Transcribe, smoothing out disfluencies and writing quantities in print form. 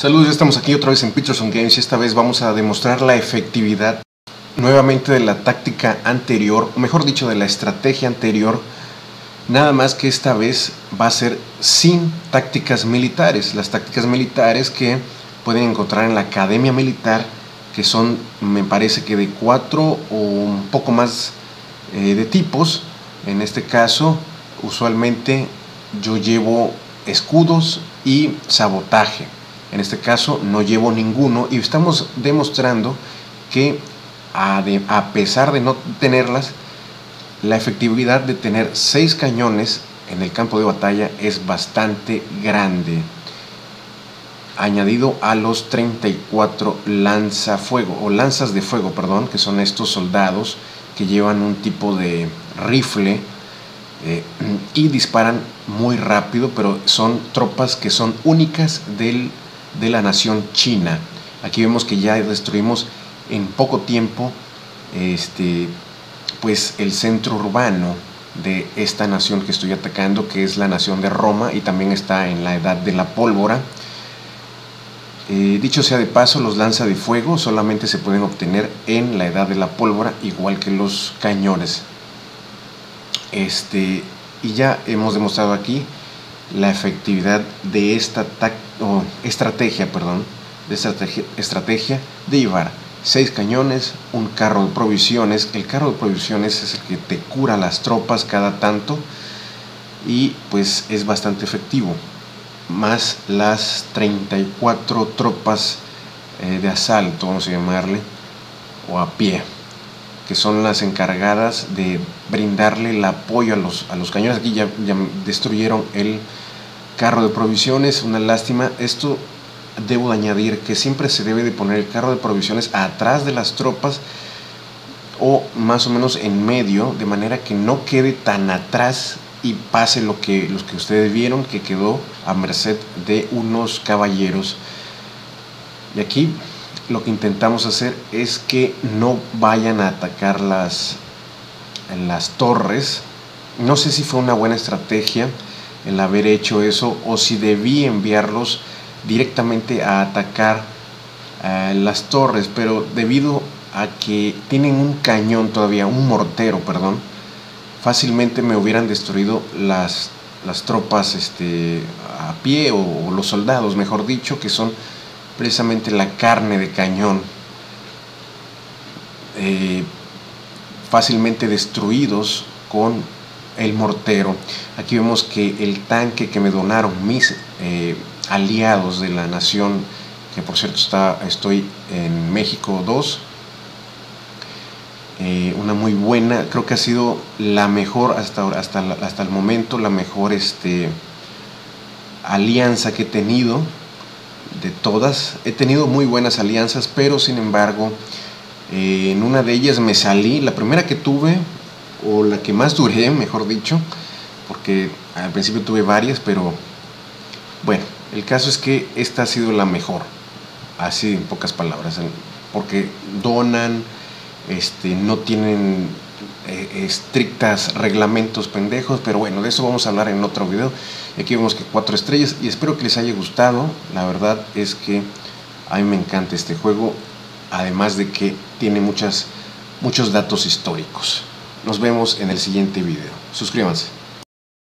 Saludos, ya estamos aquí otra vez en Peterson's Games y esta vez vamos a demostrar la efectividad nuevamente de la táctica anterior, o mejor dicho de la estrategia anterior, nada más que esta vez va a ser sin tácticas militares, las tácticas militares que pueden encontrar en la academia militar, que son, me parece que de 4 o un poco más de tipos. En este caso usualmente yo llevo escudos y sabotaje. En este caso no llevo ninguno y estamos demostrando que a pesar de no tenerlas, la efectividad de tener 6 cañones en el campo de batalla es bastante grande, añadido a los 34 lanzafuego o lanzas de fuego, perdón, que son estos soldados que llevan un tipo de rifle y disparan muy rápido, pero son tropas que son únicas de la nación China. Aquí vemos que ya destruimos en poco tiempo pues el centro urbano de esta nación que estoy atacando, que es la nación de Roma, y también está en la edad de la pólvora. Dicho sea de paso, los lanza de fuego solamente se pueden obtener en la edad de la pólvora, igual que los cañones. Y ya hemos demostrado aquí la efectividad de esta estrategia de llevar 6 cañones, un carro de provisiones. El carro de provisiones es el que te cura las tropas cada tanto y pues es bastante efectivo, más las 34 tropas de asalto, vamos a llamarle, o a pie, que son las encargadas de brindarle el apoyo a los cañones. Aquí ya destruyeron el carro de provisiones, una lástima. Esto debo de añadir, que siempre se debe de poner el carro de provisiones atrás de las tropas, o más o menos en medio, de manera que no quede tan atrás y pase los que ustedes vieron, que quedó a merced de unos caballeros. Y aquí lo que intentamos hacer es que no vayan a atacar las torres. No sé si fue una buena estrategia el haber hecho eso, o si debí enviarlos directamente a atacar las torres, pero debido a que tienen un cañón todavía, un mortero, perdón, fácilmente me hubieran destruido las tropas a pie, o los soldados, mejor dicho, que son precisamente la carne de cañón, fácilmente destruidos con el mortero. Aquí vemos que el tanque que me donaron mis aliados de la nación, que por cierto estoy en México 2, una muy buena, creo que ha sido la mejor hasta el momento, la mejor alianza que he tenido de todas. He tenido muy buenas alianzas, pero sin embargo en una de ellas me salí, la primera que tuve, o la que más duré, mejor dicho, porque al principio tuve varias, pero bueno, el caso es que esta ha sido la mejor, así en pocas palabras, porque donan, no tienen estrictas reglamentos pendejos, pero bueno, de eso vamos a hablar en otro video. Aquí vemos que 4 estrellas, y espero que les haya gustado. La verdad es que a mí me encanta este juego, además de que tiene muchos datos históricos. Nos vemos en el siguiente video. Suscríbanse.